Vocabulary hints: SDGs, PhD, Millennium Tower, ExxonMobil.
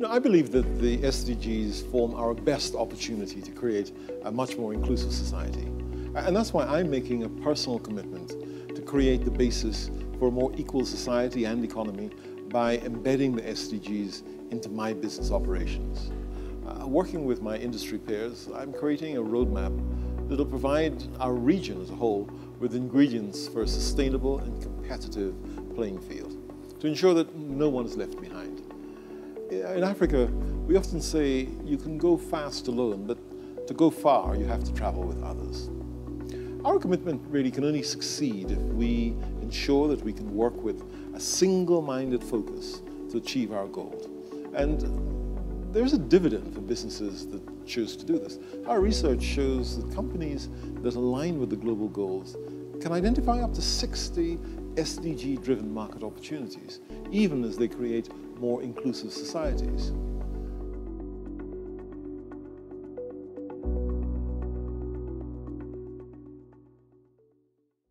You know, I believe that the SDGs form our best opportunity to create a much more inclusive society. And that's why I'm making a personal commitment to create the basis for a more equal society and economy by embedding the SDGs into my business operations. Working with my industry peers, I'm creating a roadmap that'll provide our region as a whole with ingredients for a sustainable and competitive playing field to ensure that no one is left behind. In Africa, we often say you can go fast alone, but to go far, you have to travel with others. Our commitment really can only succeed if we ensure that we can work with a single-minded focus to achieve our goal. And there's a dividend for businesses that choose to do this. Our research shows that companies that align with the global goals can identify up to 60 SDG-driven market opportunities, even as they create more inclusive societies.